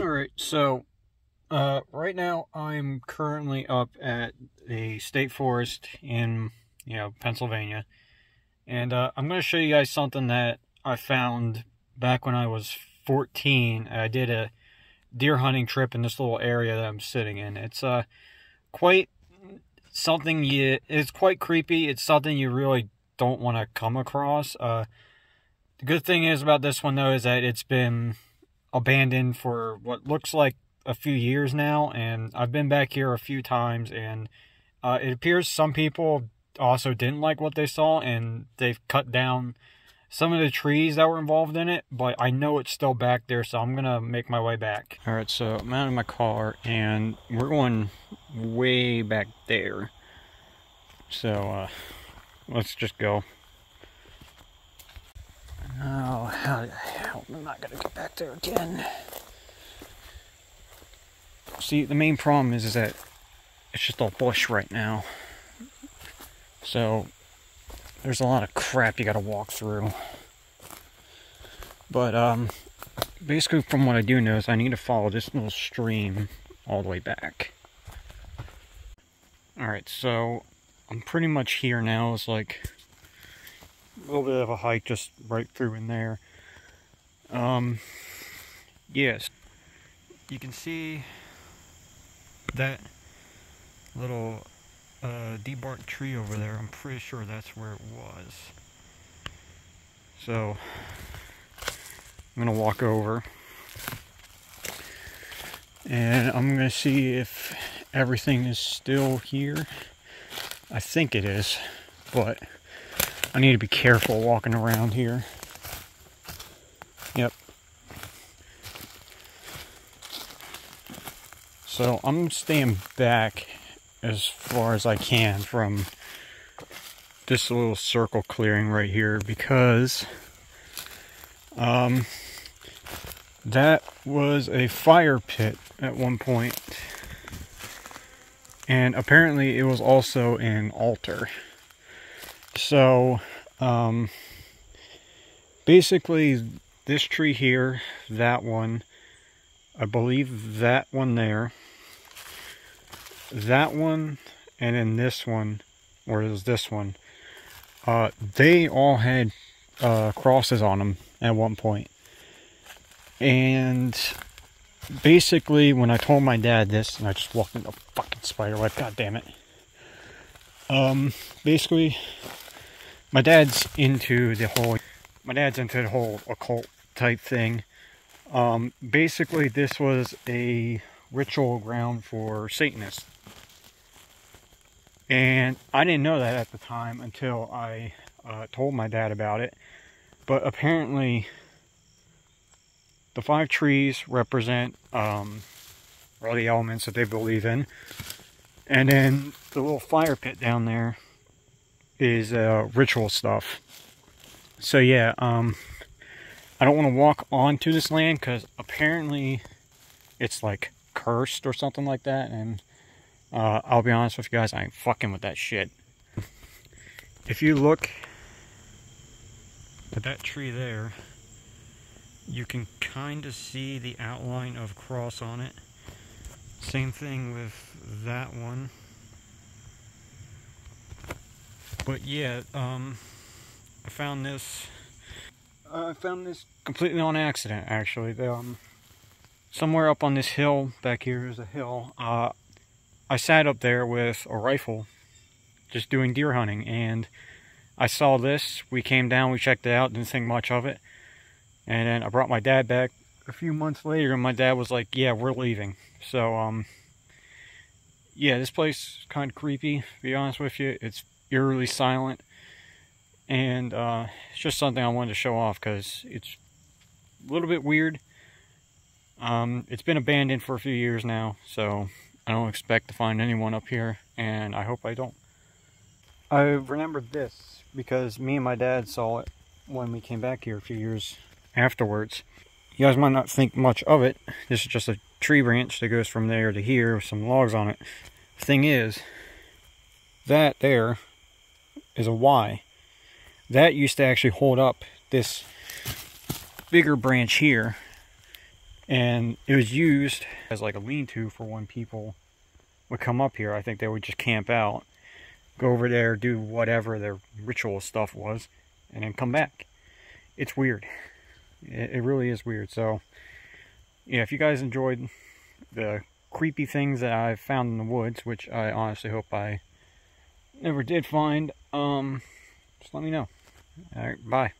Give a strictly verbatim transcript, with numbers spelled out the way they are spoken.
All right, so uh, right now I'm currently up at a state forest in, you know, Pennsylvania, and uh, I'm going to show you guys something that I found back when I was fourteen. I did a deer hunting trip in this little area that I'm sitting in. It's uh, quite something you, it's quite creepy. It's something you really don't want to come across. Uh, the good thing is about this one, though, is that it's been abandoned for what looks like a few years now, and I've been back here a few times, and uh, it appears some people also didn't like what they saw, and they've cut down some of the trees that were involved in it, but I know it's still back there, so I'm gonna make my way back. All right, so I'm out of my car, and we're going way back there, so uh, let's just go. Oh, how the hell am I gonna get back there again? See, the main problem is, is that it's just all bush right now. So, there's a lot of crap you gotta walk through. But, um, basically from what I do know is I need to follow this little stream all the way back. Alright, so, I'm pretty much here now. It's like a little bit of a hike just right through in there. Um, yes, you can see that little uh, debarked tree over there. I'm pretty sure that's where it was. So I'm gonna walk over and I'm gonna see if everything is still here. I think it is, but I need to be careful walking around here. Yep. So I'm staying back as far as I can from this little circle clearing right here, because um, that was a fire pit at one point, and apparently it was also an altar. So, um, basically, this tree here, that one, I believe that one there, that one, and then this one, or it was this one, uh, they all had uh, crosses on them at one point. And basically, when I told my dad this, and I just walked into a fucking spider web, god damn it. Um, basically, my dad's into the whole, my dad's into the whole occult type thing. Um, basically, this was a ritual ground for Satanists. And I didn't know that at the time until I uh, told my dad about it. But apparently, the five trees represent um, all the elements that they believe in. And then the little fire pit down there is uh, ritual stuff. So yeah, um, I don't want to walk onto this land because apparently it's like cursed or something like that. And uh, I'll be honest with you guys, I ain't fucking with that shit. If you look at that tree there, you can kind of see the outline of a cross on it. Same thing with that one. But yeah, um, I found this, uh, I found this completely on accident, actually. Um, somewhere up on this hill, back here is a hill, uh, I sat up there with a rifle, just doing deer hunting, and I saw this. We came down, we checked it out, didn't think much of it, and then I brought my dad back a few months later, and my dad was like, yeah, we're leaving. So, um, yeah, this place is kind of creepy, to be honest with you. It's eerily silent, and uh, it's just something I wanted to show off because it's a little bit weird. Um, it's been abandoned for a few years now, so I don't expect to find anyone up here, and I hope I don't. I remembered this because me and my dad saw it when we came back here a few years afterwards. You guys might not think much of it. This is just a tree branch that goes from there to here with some logs on it. Thing is, that there is a Y. That used to actually hold up this bigger branch here. And it was used as like a lean-to for when people would come up here. I think they would just camp out, go over there, do whatever their ritual stuff was, and then come back. It's weird. It really is weird. So, yeah, if you guys enjoyed the creepy things that I've found in the woods, which I honestly hope I never did find, um, just let me know. All right, bye.